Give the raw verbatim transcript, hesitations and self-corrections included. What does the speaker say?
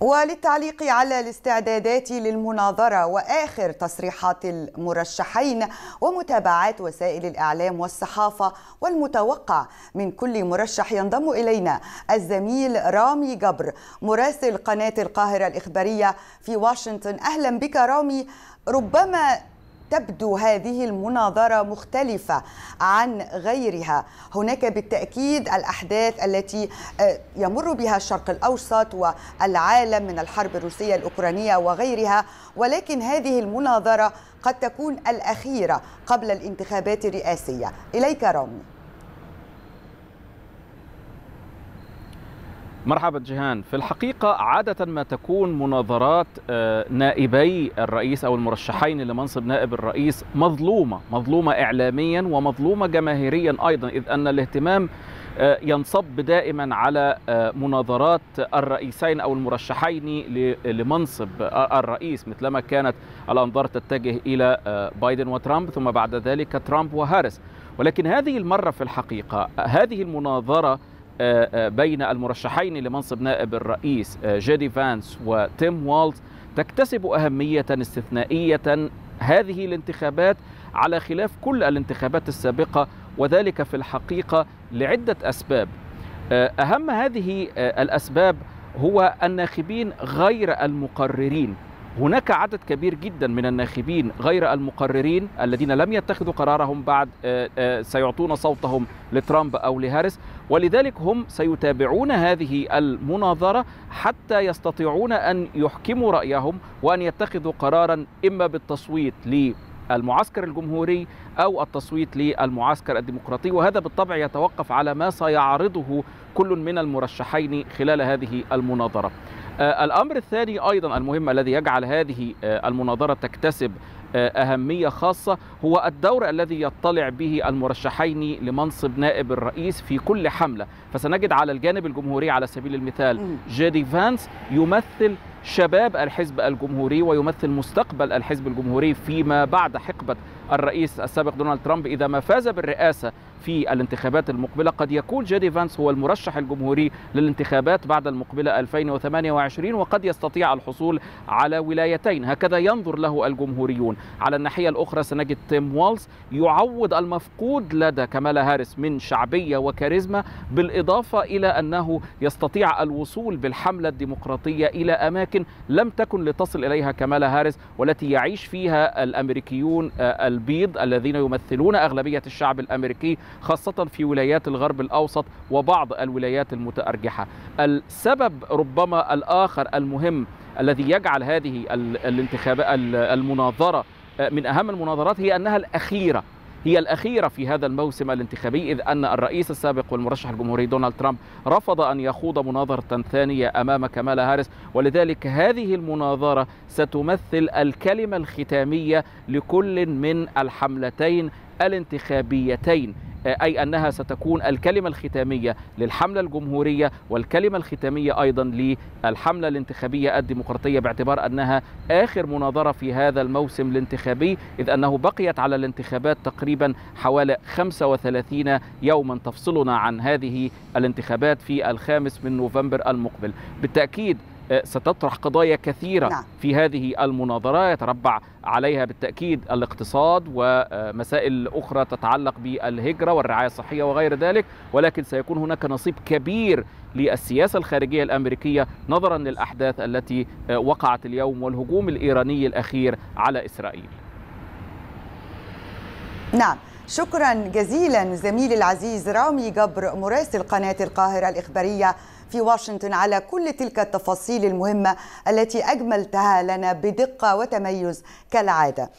وللتعليق على الاستعدادات للمناظرة وآخر تصريحات المرشحين ومتابعات وسائل الإعلام والصحافة والمتوقع من كل مرشح، ينضم إلينا الزميل رامي جبر مراسل قناة القاهرة الإخبارية في واشنطن. أهلا بك رامي. ربما تبدو هذه المناظرة مختلفة عن غيرها، هناك بالتأكيد الأحداث التي يمر بها الشرق الأوسط والعالم من الحرب الروسية الأوكرانية وغيرها، ولكن هذه المناظرة قد تكون الأخيرة قبل الانتخابات الرئاسية. إليك رامي. مرحبا جيهان. في الحقيقة عادة ما تكون مناظرات نائبي الرئيس أو المرشحين لمنصب نائب الرئيس مظلومة مظلومة إعلاميا ومظلومة جماهيريا أيضا، إذ أن الاهتمام ينصب دائما على مناظرات الرئيسين أو المرشحين لمنصب الرئيس، مثلما كانت الأنظار تتجه إلى بايدن وترامب ثم بعد ذلك ترامب وهاريس. ولكن هذه المرة في الحقيقة هذه المناظرة بين المرشحين لمنصب نائب الرئيس جي دي فانس وتيم والز تكتسب أهمية استثنائية هذه الانتخابات على خلاف كل الانتخابات السابقة، وذلك في الحقيقة لعدة أسباب. أهم هذه الأسباب هو الناخبين غير المقررين. هناك عدد كبير جدا من الناخبين غير المقررين الذين لم يتخذوا قرارهم بعد، سيعطون صوتهم لترامب أو لهاريس، ولذلك هم سيتابعون هذه المناظرة حتى يستطيعون أن يحكموا رأيهم وأن يتخذوا قرارا إما بالتصويت للمعسكر الجمهوري أو التصويت للمعسكر الديمقراطي، وهذا بالطبع يتوقف على ما سيعرضه كل من المرشحين خلال هذه المناظرة. الأمر الثاني أيضا المهم الذي يجعل هذه المناظرة تكتسب أهمية خاصة هو الدور الذي يطلع به المرشحين لمنصب نائب الرئيس في كل حملة. فسنجد على الجانب الجمهوري على سبيل المثال جي دي فانس يمثل شباب الحزب الجمهوري ويمثل مستقبل الحزب الجمهوري فيما بعد حقبة الرئيس السابق دونالد ترامب. إذا ما فاز بالرئاسة في الانتخابات المقبلة قد يكون جي دي فانس هو المرشح الجمهوري للانتخابات بعد المقبلة ألفين وثمانية وعشرين، وقد يستطيع الحصول على ولايتين، هكذا ينظر له الجمهوريون. على الناحية الأخرى سنجد تيم والز يعوض المفقود لدى كامالا هاريس من شعبية وكاريزما، بالإضافة إلى أنه يستطيع الوصول بالحملة الديمقراطية إلى أماكن لم تكن لتصل إليها كامالا هاريس، والتي يعيش فيها الأمريكيون البيض الذين يمثلون أغلبية الشعب الأمريكي، خاصة في ولايات الغرب الأوسط وبعض الولايات المتأرجحة. السبب ربما الآخر المهم الذي يجعل هذه الانتخابات المناظرة من أهم المناظرات هي أنها الأخيرة هي الأخيرة في هذا الموسم الانتخابي، إذ أن الرئيس السابق والمرشح الجمهوري دونالد ترامب رفض أن يخوض مناظرة ثانية أمام كامالا هاريس، ولذلك هذه المناظرة ستمثل الكلمة الختامية لكل من الحملتين الانتخابيتين، أي أنها ستكون الكلمة الختامية للحملة الجمهورية والكلمة الختامية أيضا للحملة الانتخابية الديمقراطية، باعتبار أنها آخر مناظرة في هذا الموسم الانتخابي، إذ أنه بقيت على الانتخابات تقريبا حوالي خمسة وثلاثين يوما تفصلنا عن هذه الانتخابات في الخامس من نوفمبر المقبل. بالتأكيد ستطرح قضايا كثيرة نعم. في هذه المناظرة يتربع عليها بالتأكيد الاقتصاد ومسائل أخرى تتعلق بالهجرة والرعاية الصحية وغير ذلك، ولكن سيكون هناك نصيب كبير للسياسة الخارجية الأمريكية نظرا للأحداث التي وقعت اليوم والهجوم الإيراني الأخير على إسرائيل. نعم، شكرا جزيلا زميلي العزيز رامي جبر مراسل قناة القاهرة الإخبارية في واشنطن على كل تلك التفاصيل المهمة التي أجملتها لنا بدقة وتميز كالعادة.